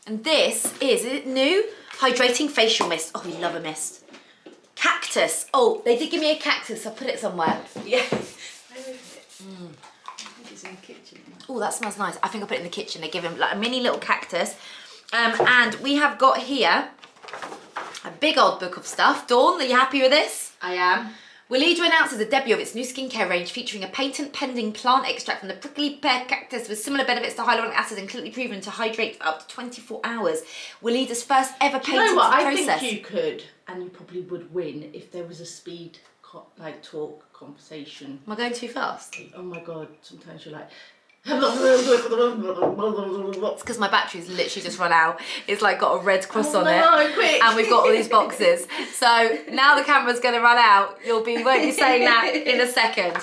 And this is, is it new? Hydrating facial mist. Oh, we love a mist. Cactus. Oh, they did give me a cactus. I put it somewhere. Yeah. Where is it? Mm. I think it's in the kitchen. Oh, that smells nice. I think I put it in the kitchen. They give him like a mini little cactus. Um, and we have got here a big old book of stuff. Dawn, are you happy with this? I am. Weleda announces the debut of its new skincare range featuring a patent-pending plant extract from the prickly pear cactus with similar benefits to hyaluronic acid and clinically proven to hydrate for up to twenty-four hours. Weleda's first ever patented process. Do you know what? I think you could, and you probably would win if there was a speed like talk conversation. Am I going too fast? Oh my God, sometimes you're like... It's because my battery's literally just run out. It's like got a red cross oh on no, it, quick. And we've got all these boxes. So now the camera's going to run out. You'll be won't be saying that in a second.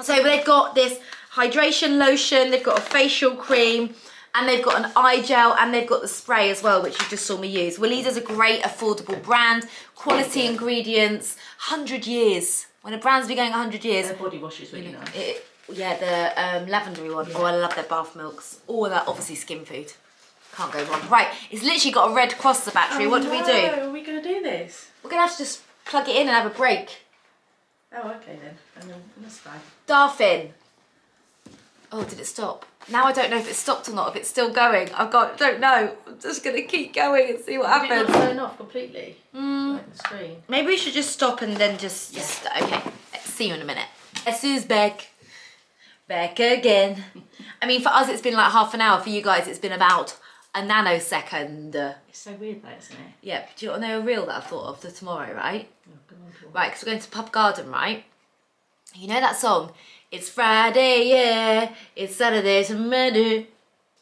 So they've got this hydration lotion. They've got a facial cream, and they've got an eye gel, and they've got the spray as well, which you just saw me use. Weleda's a great affordable brand, quality ingredients, one hundred years. When a brand's been going one hundred years, their body wash is really nice. It, Yeah, the um, lavender one. Yeah. Oh, I love their bath milks. All oh, that obviously skin food. Can't go wrong. Right, it's literally got a red cross the battery. Oh, what do no. we do? Are we going to do this? We're going to have to just plug it in and have a break. Oh, okay then. I mean, that's fine. Darphin. Oh, did it stop? Now I don't know if it stopped or not, if it's still going. I got, don't know. I'm just going to keep going and see what Maybe happens. It's not turn off completely. Mm. Like the screen. Maybe we should just stop and then just... Yeah. just okay, let's see you in a minute. Guess who's back? Back again. I mean, for us it's been like half an hour. For you guys it's been about a nanosecond. It's so weird though, isn't it? Yeah, but do you want to know a reel that I thought of for tomorrow, right? Oh, come on, come on. Right, because we're going to Pub Garden, right? You know that song? It's Friday, yeah. It's Saturday, it's Monday.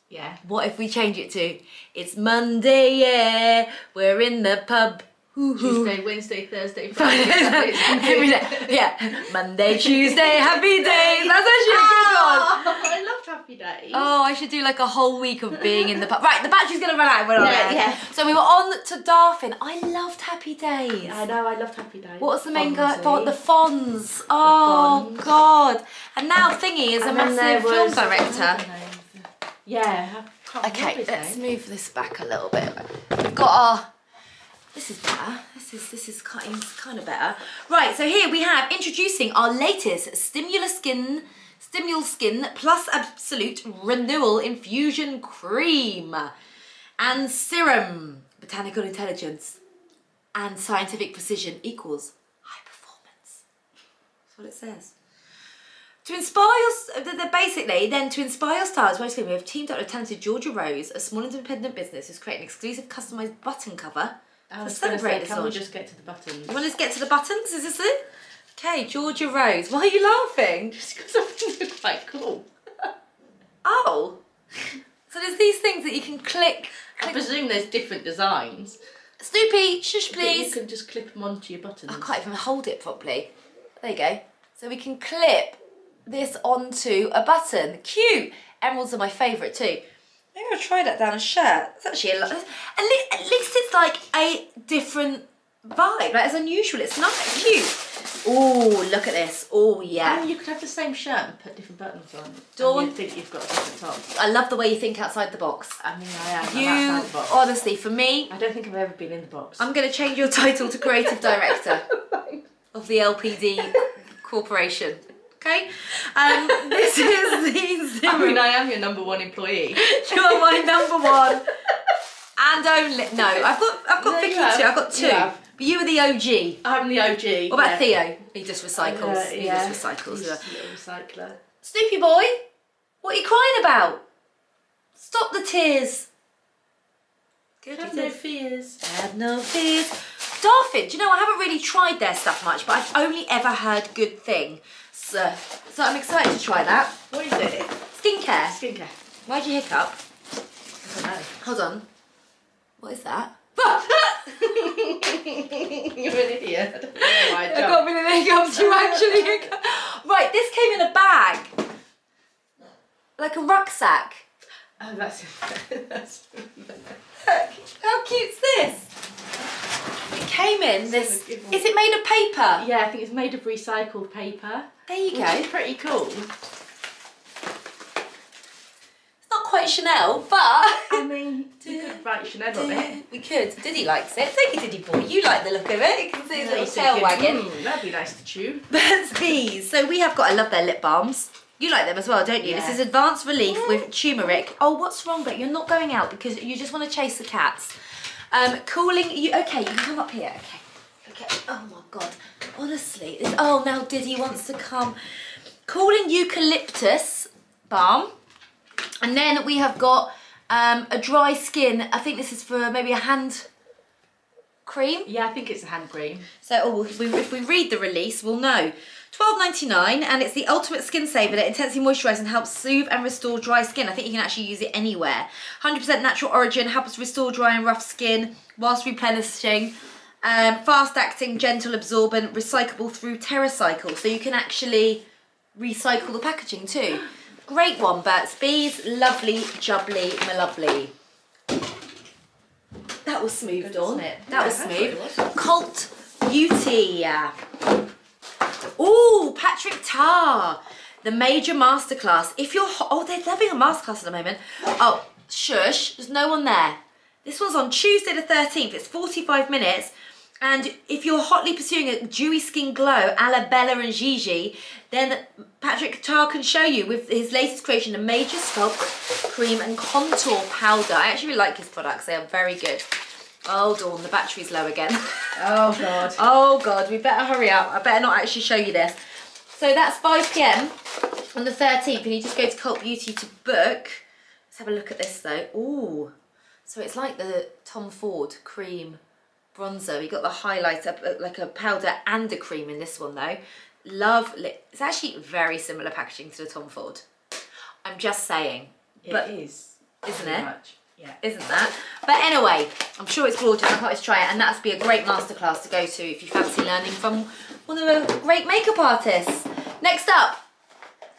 Yeah. What if we change it to, it's Monday, yeah. We're in the pub. Tuesday, Wednesday, Thursday, Friday, Saturday, every day. Yeah, Monday, Tuesday, happy days. That's actually a good one. Oh, I loved happy days. Oh, I should do like a whole week of being in the pub. Right, the battery's gonna run out. We're on yeah, yeah. So we were on to Darphin. I loved happy days. I know, I loved happy days. What's the main guy? The Fonz. Oh the Fonz. God. And now Thingy is and a massive film director. Yeah. Okay, let's move this back a little bit. We've got our. This is better. This is this is kind kind of better. Right, so here we have introducing our latest Stimula Skin Stimul Skin Plus Absolute Renewal Infusion Cream and Serum. Botanical intelligence and scientific precision equals high performance. That's what it says. To inspire your, basically, then to inspire your style as well as we have teamed up with talented Georgia Rose, a small independent business who's creating an exclusive customised button cover. I was going to say, can we just get to the buttons? You want us to get to the buttons? Is this it? Okay, Georgia Rose. Why are you laughing? Just because I think they're quite cool. Oh. So there's these things that you can click. click. I presume there's different designs. Snoopy, shush please. But you can just clip them onto your buttons. I can't even hold it properly. There you go. So we can clip this onto a button. Cute! Emeralds are my favourite too. Maybe I'll try that down a shirt. It's actually a lot. At, le at least it's like a different vibe. Like, it's unusual. It's nice. Cute. Oh, look at this. Oh, yeah. And you could have the same shirt and put different buttons on. Dawn, you think you've got a different top. I love the way you think outside the box. I mean, I am. You, I'm outside the box. Honestly, for me... I don't think I've ever been in the box. I'm going to change your title to Creative Director of the L P D Corporation. Okay. Um, this is the zero. I mean, I am your number one employee. You are my number one and only. No, I've got, I've got no, Vicky too. I've got two. Yeah. But you are the O G. I'm the O G. What about yeah. Theo? He just recycles. Uh, yeah. He just recycles. He's just a little recycler. Snoopy boy, what are you crying about? Stop the tears. Good. Have no fears. Have no fears. Darphin, do you know, I haven't really tried their stuff much, but I've only ever heard good thing. So, so I'm excited to try that. What is it? Skincare. Skincare. Why'd you hiccup? I don't know. Hold on. What is that? You're an idiot. I got me the hiccups. You actually hiccup. Right, this came in a bag. Like a rucksack. Oh, that's... that's how cute's this? It came in this. Is it made of paper? Yeah, I think it's made of recycled paper. There you go. It's pretty cool. It's not quite Chanel, but I mean, we could write Chanel on it. We could. Diddy likes it. Thank you, Diddy boy. You like the look of it. You can see his little tail wagging. Mm, that'd be nice to chew. That's these. So we have got. I love their lip balms. You like them as well, don't you? Yeah. This is Advanced Relief yeah. with turmeric. Oh, what's wrong, but you're not going out because you just want to chase the cats. Um, cooling you. Okay, you can come up here. Okay. Okay. Oh my God. Honestly. This, oh, now Diddy wants to come. Cooling eucalyptus balm. And then we have got um, a dry skin. I think this is for maybe a hand cream. Yeah, I think it's a hand cream. So, oh, if we, if we read the release, we'll know. twelve ninety-nine, and it's the ultimate skin saver that intensely moisturises and helps soothe and restore dry skin. I think you can actually use it anywhere. one hundred percent natural origin, helps restore dry and rough skin whilst replenishing. Um, fast acting, gentle, absorbent, recyclable through TerraCycle. So you can actually recycle the packaging too. Great one, Burt's Bees. Lovely, jubbly, my lovely. That was smooth, Dawn. That yeah, was smooth. Was. Cult Beauty. Oh, Patrick Ta, the major masterclass. If you're hot, oh, they're loving a masterclass at the moment. Oh, shush, there's no one there. This one's on Tuesday the thirteenth, it's forty-five minutes. And if you're hotly pursuing a dewy skin glow a la Bella and Gigi, then Patrick Ta can show you with his latest creation, a major sculpt cream and contour powder. I actually really like his products, they are very good. Oh, Dawn, the battery's low again. Oh, God. Oh, God, we better hurry up. I better not actually show you this. So that's five p m on the thirteenth, and you just go to Cult Beauty to book. Let's have a look at this, though. Ooh. So it's like the Tom Ford cream bronzer. You've got the highlighter, like a powder and a cream in this one, though. Lovely. It's actually very similar packaging to the Tom Ford. I'm just saying. It but, is. Isn't it? Much. Yeah, isn't that? But anyway, I'm sure it's gorgeous. I can't wait to try it, and that'd be a great masterclass to go to if you fancy learning from one of the great makeup artists. Next up,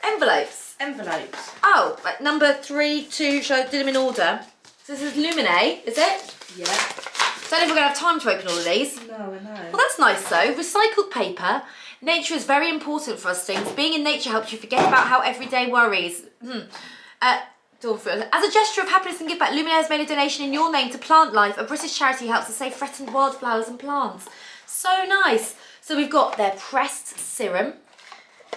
envelopes. Envelopes. Oh, like number three, two. Shall I do them in order? So this is Luminae, is it? Yeah. I don't know if we're gonna have time to open all of these. No, I know. Well, that's nice though. Recycled paper. Nature is very important for us things. Being in nature helps you forget about how everyday worries. Hmm. Uh, As a gesture of happiness and give back, Luminaire has made a donation in your name to Plant Life, a British charity who helps to save threatened wildflowers and plants. So nice. So we've got their pressed serum.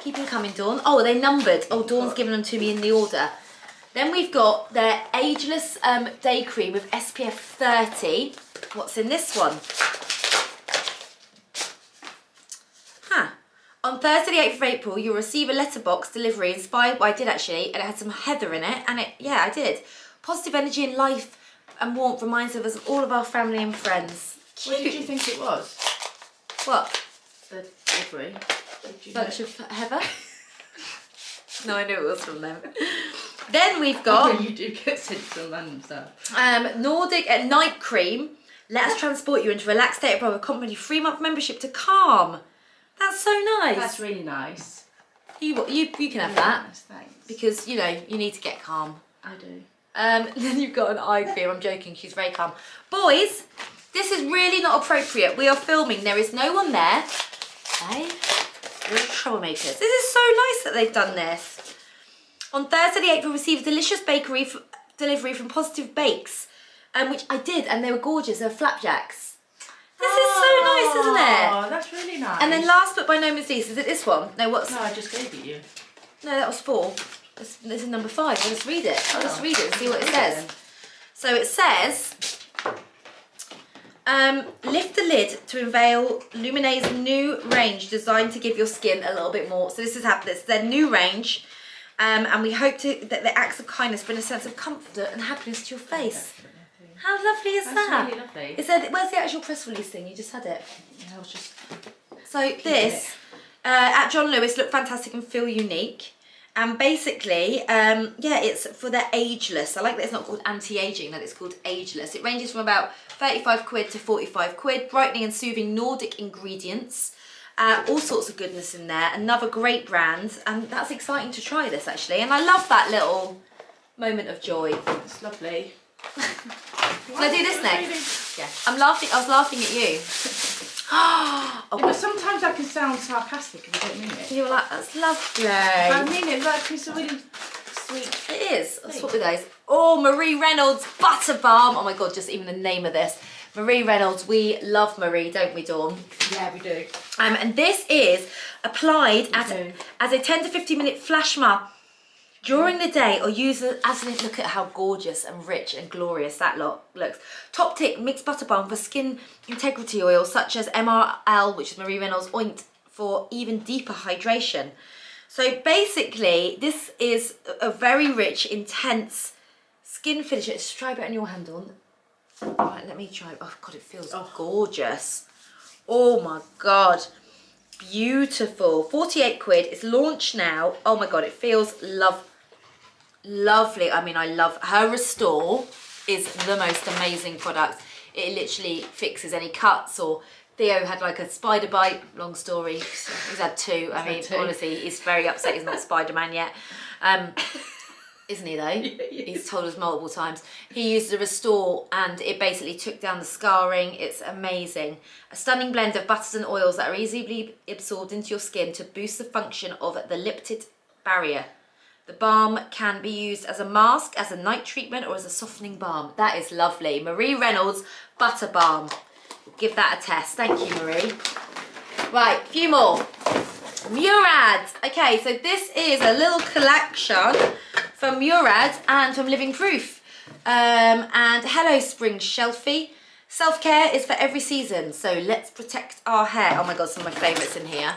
Keep them coming, Dawn. Oh, are they numbered? Oh, Dawn's given them to me in the order. Then we've got their Ageless um, Day Cream with S P F thirty. What's in this one? On Thursday the eighth of April, you'll receive a letterbox delivery inspired by, well, I did actually, and it had some heather in it, and it, yeah, I did. Positive energy and life and warmth reminds us of all of our family and friends. Cute. What did you think it was? What? The delivery. Bunch of heather? No, I knew it was from them. Then we've got... Oh, you do get sent some random stuff. Um, Nordic uh, Night Cream. Let's transport you into a relaxed state of a complimentary three month membership to Calm. That's so nice. That's really nice. You you you can have that. Yes, thanks. Because you know you need to get calm. I do. Um, then you've got an eye fear. I'm joking. She's very calm. Boys, this is really not appropriate. We are filming. There is no one there. Hey, real troublemakers. This is so nice that they've done this. On Thursday the eighth, we received delicious bakery for, delivery from Positive Bakes, um, which I did, and they were gorgeous. They were flapjacks. This oh, is so nice, isn't it? Oh, that's really nice. And then last but by no means least, is it this one? No, what's? No, I just gave it you. No, that was four. This, this is number five. I'll just read it. I'll just read it and see what it says. So it says, um, lift the lid to unveil Lumie's new range designed to give your skin a little bit more. So this is happening. It's their new range. Um, and we hope to, that the acts of kindness bring a sense of comfort and happiness to your face. How lovely is That's that? Really lovely. Is there, where's the actual press release thing? You just had it. Yeah, I was just. So this, uh, at John Lewis, look fantastic and feel unique. And basically, um, yeah, it's for the ageless. I like that it's not called anti-aging, that it's called ageless. It ranges from about thirty-five quid to forty-five quid. Brightening and soothing Nordic ingredients. Uh, all sorts of goodness in there. Another great brand. And that's exciting to try this, actually. And I love that little moment of joy. It's lovely. Can I do this next? Yeah. I'm laughing. I was laughing at you. Oh, yeah, but sometimes I can sound sarcastic if I don't mean it. You're like, that's lovely. I mean it. Like it's a really sweet. It is. I'll swap with those. Oh, Marie Reynolds butter balm. Oh my god! Just even the name of this, Marie Reynolds. We love Marie, don't we, Dawn? Yeah, we do. Um, and this is applied we as a, as a ten to fifteen minute flash mask. During the day, or use it as an look at how gorgeous and rich and glorious that lot looks. Top tip, mixed butter balm for skin integrity oil, such as M R L, which is Marie Reynolds Oint, for even deeper hydration. So basically, this is a very rich, intense skin finisher. Just try it on your hand, on. Right, let me try it. Oh god, it feels oh. gorgeous. Oh my god. Beautiful. forty-eight quid. It's launched now. Oh my god, it feels love. Lovely. I mean, I love her. Restore is the most amazing product. It literally fixes any cuts, or Theo had like a spider bite, long story, he's had two. I mean, two. Honestly, he's very upset he's not Spider-Man yet, um isn't he though? Yeah, he he's told us multiple times. He used the Restore and it basically took down the scarring. It's amazing. A stunning blend of butters and oils that are easily absorbed into your skin to boost the function of the lipid barrier. The balm can be used as a mask, as a night treatment, or as a softening balm. That is lovely. Marie Reynolds Butter Balm. Give that a test. Thank you, Marie. Right, a few more. Murad. Okay, so this is a little collection from Murad and from Living Proof. Um, and hello, Spring Shelfie. Self-care is for every season, so let's protect our hair. Oh my god, some of my favourites in here.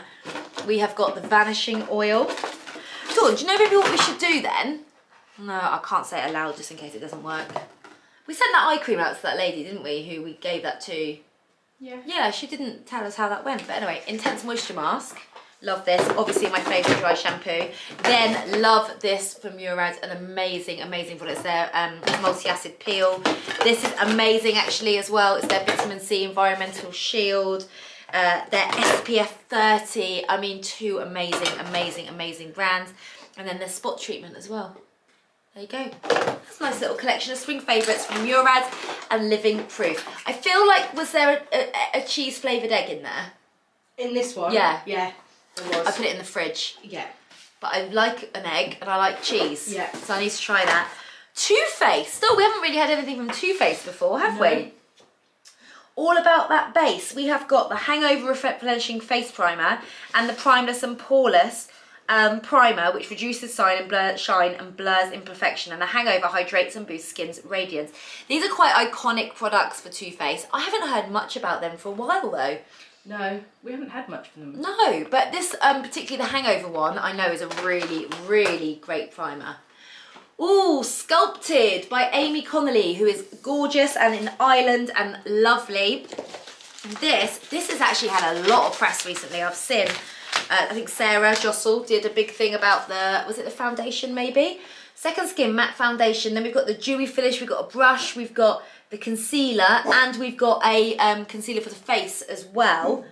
We have got the Vanishing Oil. Dawn, do you know maybe what we should do then? No, I can't say it aloud just in case it doesn't work. We sent that eye cream out to that lady, didn't we, who we gave that to? Yeah. Yeah, she didn't tell us how that went. But anyway, Intense Moisture Mask. Love this. Obviously my favourite dry shampoo. Then love this from Murad. An amazing, amazing product. It's their um, multi-acid peel. This is amazing actually as well. It's their vitamin C environmental shield. Uh, their S P F thirty, I mean, two amazing, amazing, amazing brands. And then their spot treatment as well. There you go. That's a nice little collection of spring favourites from Murad and Living Proof. I feel like, was there a, a, a cheese flavoured egg in there? In this one? Yeah. Yeah, there was. I put it in the fridge. Yeah. But I like an egg and I like cheese. Yeah. So I need to try that. Too Faced. Oh, we haven't really had anything from Too Faced before, have no. we? All about that base, we have got the Hangover Replenishing Face Primer and the Primeless and Poreless um, Primer, which reduces sign and blur, shine and blurs imperfection, and the Hangover hydrates and boosts skin's radiance. These are quite iconic products for Too Faced. I haven't heard much about them for a while though. No, we haven't had much from them. No, but this, um, particularly the Hangover one, I know is a really, really great primer. Ooh, Sculpted by Amy Connolly, who is gorgeous and in Ireland and lovely. This, this has actually had a lot of press recently. I've seen, uh, I think Sarah Jossel did a big thing about the, was it the foundation maybe? Second Skin Matte Foundation. Then we've got the dewy finish, we've got a brush, we've got the concealer, and we've got a um, concealer for the face as well.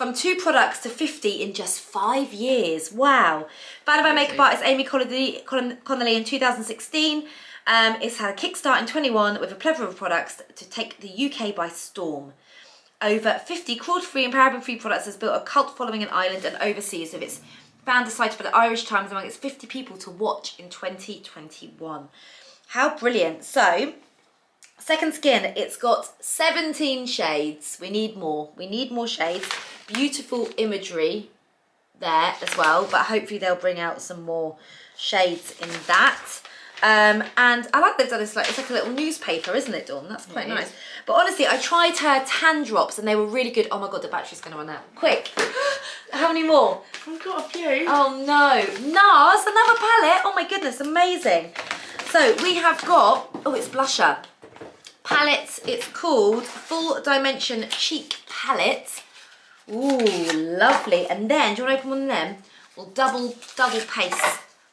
from two products to fifty in just five years. Wow. Founded by makeup artist Amy Connolly, Connolly in two thousand sixteen. Um, it's had a kickstart in twenty-one with a plethora of products to take the U K by storm. Over fifty cruelty-free and paraben-free products has built a cult following in Ireland and overseas, with its founder cited by the Irish Times among its fifty people to watch in twenty twenty-one. How brilliant. So, Second Skin, it's got seventeen shades. We need more. We need more shades. Beautiful imagery there as well, but hopefully they'll bring out some more shades in that. Um, and I like they've done this, like, it's like a little newspaper, isn't it, Dawn? That's quite nice. But honestly, I tried her tan drops and they were really good. Oh my God, the battery's gonna run out. Quick. How many more? I've got a few. Oh no. NARS, another palette. Oh my goodness, amazing. So we have got, oh, it's blusher. Palette, it's called Full Dimension Cheek Palette. Ooh, lovely. And then, do you wanna open one of them? We'll double, double paste.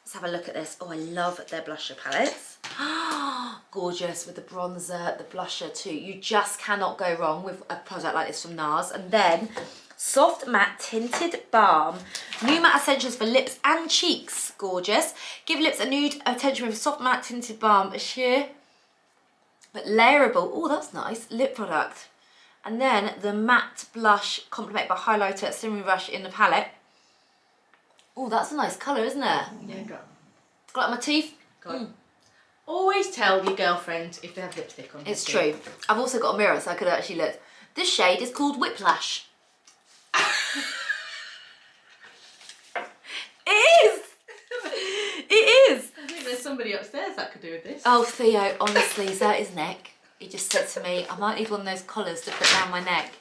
Let's have a look at this. Oh, I love their blusher palettes. Ah, gorgeous, with the bronzer, the blusher too. You just cannot go wrong with a product like this from NARS. And then Soft Matte Tinted Balm. New matte essentials for lips and cheeks. Gorgeous. Give lips a nude attention with Soft Matte Tinted Balm. Sheer but layerable. Oh, that's nice. Lip product. And then the matte blush complemented by highlighter, Simmering Rush in the palette. Oh, that's a nice colour, isn't it? Yeah, got it. Got it on my teeth. Got it. Mm. Always tell your girlfriend if they have lipstick on. It's true. Teeth. I've also got a mirror, so I could actually look. This shade is called Whiplash. It is. It is. I think there's somebody upstairs that could do with this. Oh, Theo, honestly, he's out his neck. He just said to me, I might need one of those collars to put down my neck.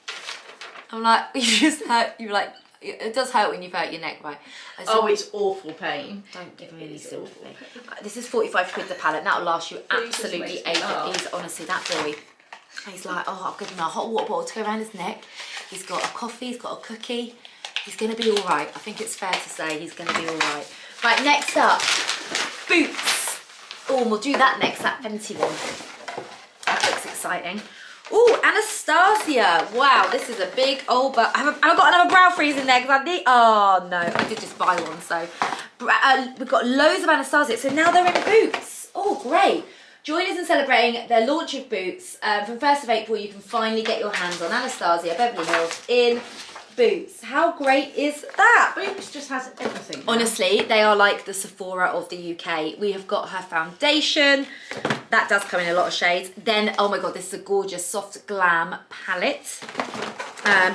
I'm like, you just hurt. You're like. It does hurt when you've hurt your neck, right? It's oh, it's awful pain. Don't give me any sympathy. This is forty-five quid the palette. That'll last you absolutely ages. Oh. Honestly, that boy. He's like, oh, I've given him a hot water bottle to go around his neck. He's got a coffee. He's got a cookie. He's going to be all right. I think it's fair to say he's going to be all right. Right, next up, boots. Oh, and we'll do that next, that Fenty one. That looks exciting. Oh, Anastasia. Wow, this is a big old... But I haven't, I haven't got another brow freeze in there because I need... Oh, no, I did just buy one, so... Uh, we've got loads of Anastasia, so now they're in boots. Oh, great. Joiners and celebrating their launch of boots. Um, from first of April, you can finally get your hands on Anastasia Beverly Hills in boots. How great is that? Boots just has everything. Honestly, they are like the Sephora of the U K. We have got her foundation. That does come in a lot of shades. Then, oh my God, this is a gorgeous Soft Glam palette. Um,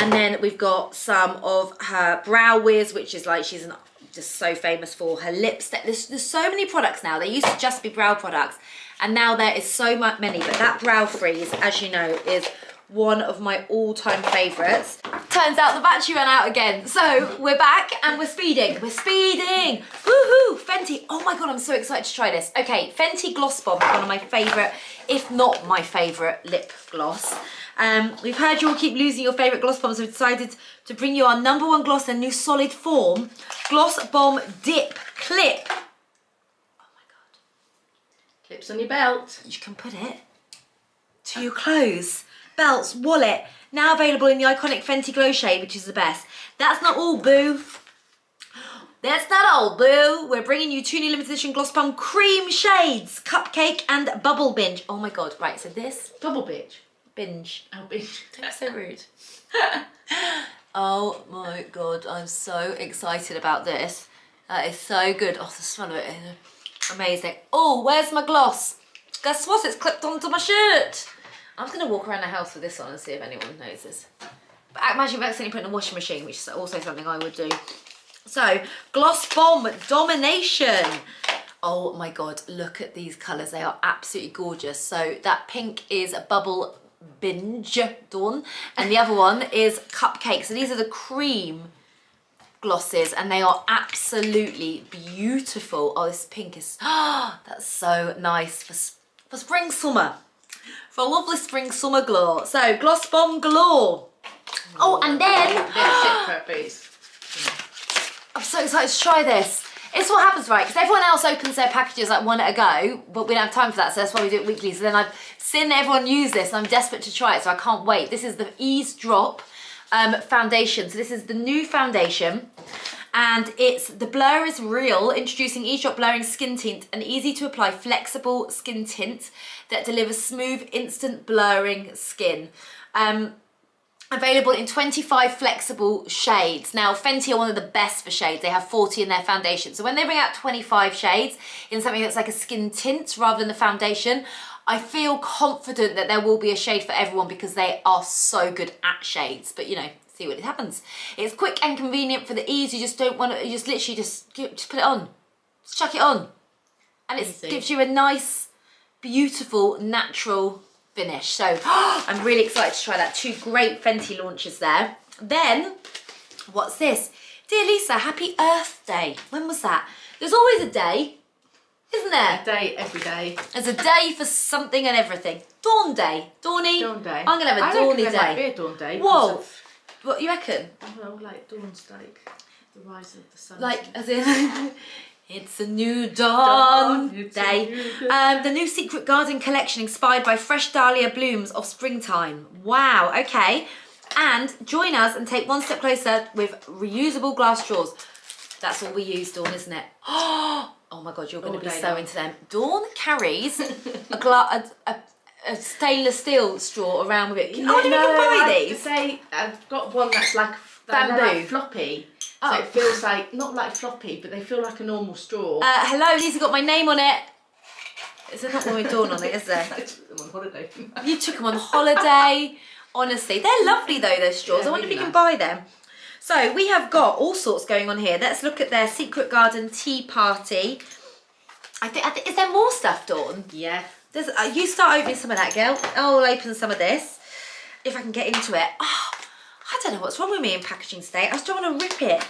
and then we've got some of her Brow Wiz, which is like, she's an, just so famous for her lipstick. There's, there's so many products now. They used to just be brow products. And now there is so much, many. But that Brow Freeze, as you know, is one of my all-time favourites. Turns out the battery ran out again. So we're back and we're speeding. We're speeding. Woohoo! Fenty. Oh my God, I'm so excited to try this. Okay, Fenty Gloss Bomb is one of my favourite, if not my favourite, lip gloss. Um, we've heard you all keep losing your favourite gloss bombs, so we've decided to bring you our number one gloss in a new solid form. Gloss Bomb Dip Clip. Oh my God. Clips on your belt. You can put it to your clothes. Belts, wallet, now available in the iconic Fenty Glow shade, which is the best. That's not all, boo. That's not all, boo. We're bringing you two new limited edition Gloss Bomb cream shades, Cupcake and Bubble Binge. Oh my God, right, so this. Bubble Binge? Binge. Oh, binge. That's so rude. Oh my God, I'm so excited about this. That is so good. Oh, the smell of it is amazing. Oh, where's my gloss? Guess what, it's clipped onto my shirt. I'm just going to walk around the house with this on and see if anyone notices. But imagine if I accidentally put it in a washing machine, which is also something I would do. So, Gloss Bomb Domination. Oh my God, look at these colours. They are absolutely gorgeous. So, that pink is a Bubble Binge, Dawn. And the other one is Cupcake. So, these are the cream glosses and they are absolutely beautiful. Oh, this pink is... Oh, that's so nice for, for spring, summer. For a lovely spring summer glow. So, Gloss Bomb Glow. Oh, and then... I'm so excited to try this. It's what happens, right? Because everyone else opens their packages like one at a go, but we don't have time for that, so that's why we do it weekly. So then I've seen everyone use this, and I'm desperate to try it, so I can't wait. This is the eavesdrop um, foundation. So this is the new foundation. And it's the Blur is Real, introducing eShop blurring skin tint, an easy to apply flexible skin tint that delivers smooth, instant blurring skin. Um, Available in twenty-five flexible shades. Now, Fenty are one of the best for shades. They have forty in their foundation. So when they bring out twenty-five shades in something that's like a skin tint rather than the foundation, I feel confident that there will be a shade for everyone because they are so good at shades. But you know, see what happens. It's quick and convenient for the ease. You just don't want to, you just literally just, just put it on. Just chuck it on. And it gives you a nice, beautiful, natural finish. So oh, I'm really excited to try that. Two great Fenty launches there. Then, what's this? Dear Lisa, happy Earth Day. When was that? There's always a day, isn't there? A day every day. There's a day for something and everything. Dawn Day. Dawny. Dawn Day. I'm gonna have a I dawny day. Might be a dawn day. Whoa. Of, what you reckon? I don't know, like dawn's like the rise of the sun. Like as in it's a new dawn, dawn day. New um, the new Secret Garden collection inspired by fresh dahlia blooms of springtime. Wow, okay. And join us and take one step closer with reusable glass straws. That's all we use, Dawn, isn't it? Oh my God, you're going to be so now. into them. Dawn carries a, gla a, a, a stainless steel straw around with it. Yeah, oh, do no, we buy these? Say, I've got one that's like bamboo. Like floppy. So oh. It feels like, not like floppy, but they feel like a normal straw. Uh, hello, Lisa got my name on it. Is there not one with Dawn on it, is there? I took them on holiday. You took them on holiday. Honestly, they're lovely though, those straws. Yeah, I wonder really if you nice. can buy them. So we have got all sorts going on here. Let's look at their Secret Garden Tea Party. I think, I think is there more stuff, Dawn? Yeah. There's, uh, you start opening some of that, girl. I'll open some of this, if I can get into it. Oh. I don't know what's wrong with me in packaging today. I just don't want to rip it.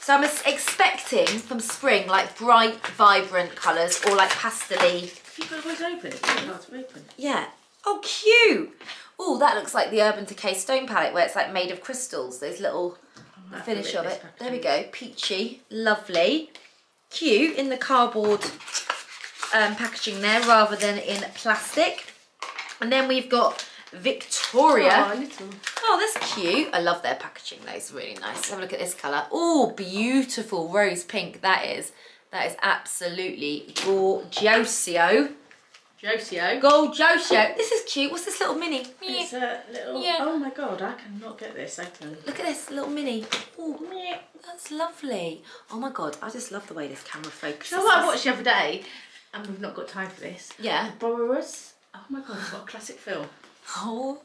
So I'm expecting from spring, like bright, vibrant colours or like pastel-y. If you've got to open it, it's hard to open. Yeah. Oh, cute. Oh, that looks like the Urban Decay Stone Palette where it's like made of crystals. Those little the finish of it. There we go. Peachy. Lovely. Cute in the cardboard um, packaging there rather than in plastic. And then we've got Victoria. Oh, little. Oh, that's cute. I love their packaging though, it's really nice. Let's have a look at this colour. Oh, beautiful rose pink that is. That is absolutely gorgeosio. Josio. Gorgeosio. This is cute. What's this little mini? It's a little, yeah. Oh my God, I cannot get this open. Look at this little mini. Oh, that's lovely. Oh my God, I just love the way this camera focuses. You know what I watched the other day, and we've not got time for this. Yeah. Borrowers. Oh my God, what a classic film. Oh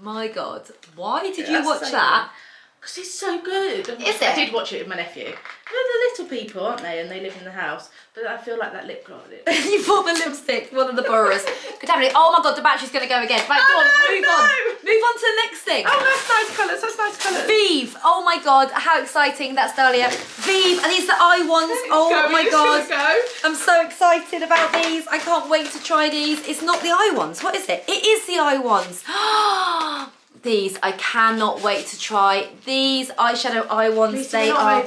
my God, why did yeah, you watch so that? Because it's so good. I mean, Is it? I did watch it with my nephew. They're the little people, aren't they? And they live in the house. But I feel like that lip gloss. You bought the lipstick, one of the borrowers. Good damn it. Oh my God, the battery's going to go again. Right, oh, go on, no, move no. on. Move on to the next thing. Oh, that's nice colours, that's nice colours. Vieve. Oh my God, how exciting. That's dahlia. Vieve, are these the eye ones? Oh go, my God. Go. I'm so excited about these. I can't wait to try these. It's not the eye ones. What is it? It is the eye ones. Ah. These, I cannot wait to try. These eyeshadow eye ones, Lisa, they are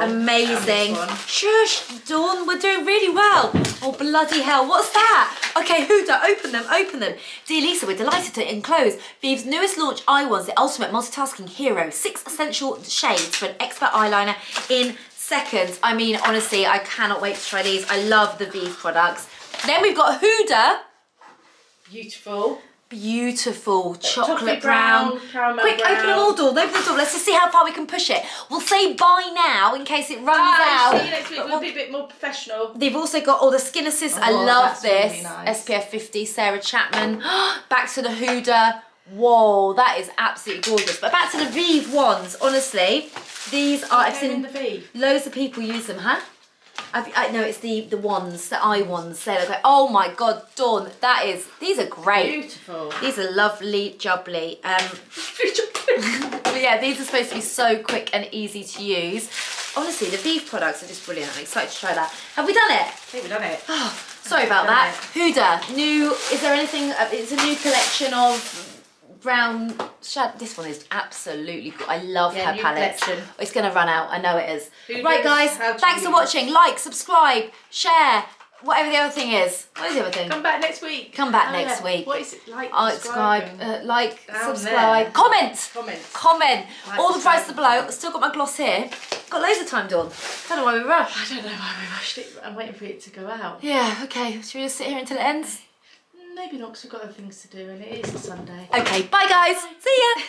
amazing. Shush, Dawn, we're doing really well. Oh, bloody hell, what's that? Okay, Huda, open them, open them. Dear Lisa, we're delighted to enclose Vieve's newest launch eye ones, the ultimate multitasking hero. Six essential shades for an expert eyeliner in seconds. I mean, honestly, I cannot wait to try these. I love the Vieve products. Then we've got Huda. Beautiful. Beautiful chocolate, chocolate brown, brown quick brown. Open them all, Dawn, open the door, let's just see how far we can push it. We'll say bye now in case it runs ah, out. See you next week. We'll, we'll be a bit more professional. They've also got all the skin assist. Oh, I love this, really nice. S P F fifty Sarah Chapman. Back to the Huda. Whoa, that is absolutely gorgeous. But back to the Vieve ones, honestly, these are, I've seen in the Vieve. Loads of people use them, huh? I've, I know it's the the ones, the eye ones. They look like, oh my God, Dawn, that is, these are great. Beautiful. These are lovely, jubbly. Um, yeah, these are supposed to be so quick and easy to use. Honestly, the Vieve products are just brilliant. I'm excited to try that. Have we done it? I think we've done it. Oh, sorry about that. It. Huda, new, is there anything, it's a new collection of brown shadow. This one is absolutely cool. I love yeah, her palette. It's going to run out. I know it is. Who right, guys, thanks for watching. Like, subscribe, share, whatever the other thing is. What is the other thing? Come back next week. Come back oh, next yeah. week. What is it like? Oh, subscribe, uh, like, Down subscribe, there. comment, comment, comment. Like All the prices below. I've still got my gloss here. Got loads of time, Dawn. I don't know why we rushed. I don't know why we rushed it. I'm waiting for it to go out. Yeah. Okay. Should we just sit here until it ends? Maybe not, because we've got other things to do, and it is a Sunday. Okay. Bye, guys. Bye. See ya.